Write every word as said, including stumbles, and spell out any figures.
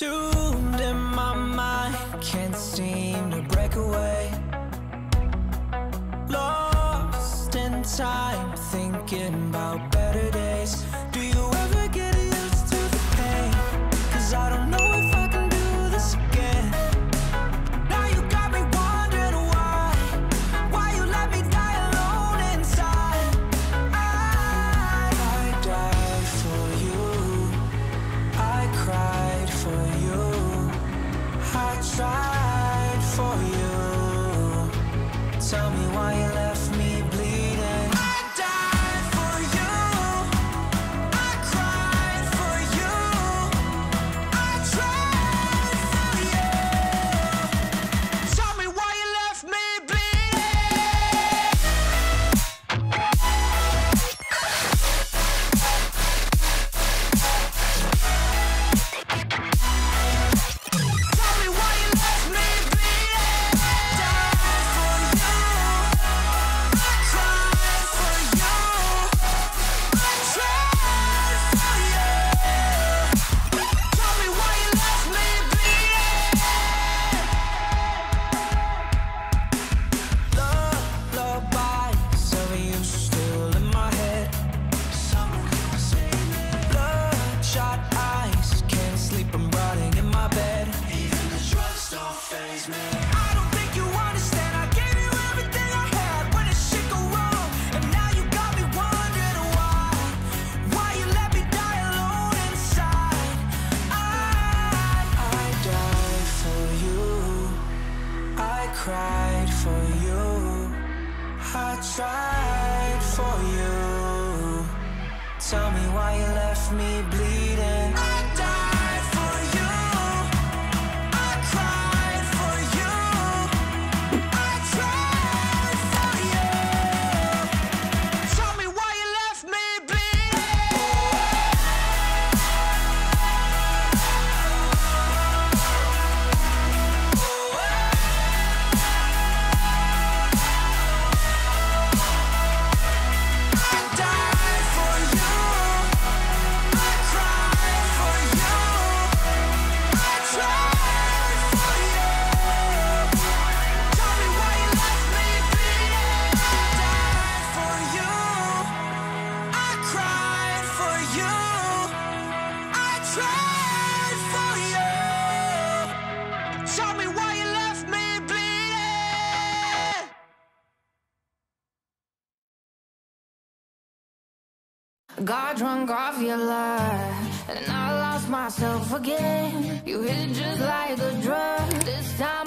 consumed in my mind, can't seem to break away. Lost in time, thinking about better days. Do you ever get used to the pain? 'Cause I don't know if I can do this again. Now you got me wondering why, why you let me die alone inside. I, I died for you, I cried for you, I tried for you. Tell me why you left me. I cried for you, I tried for you. Tell me why you left me bleeding. I died. Got drunk off your life, and I lost myself again. You hit just like a drug this time.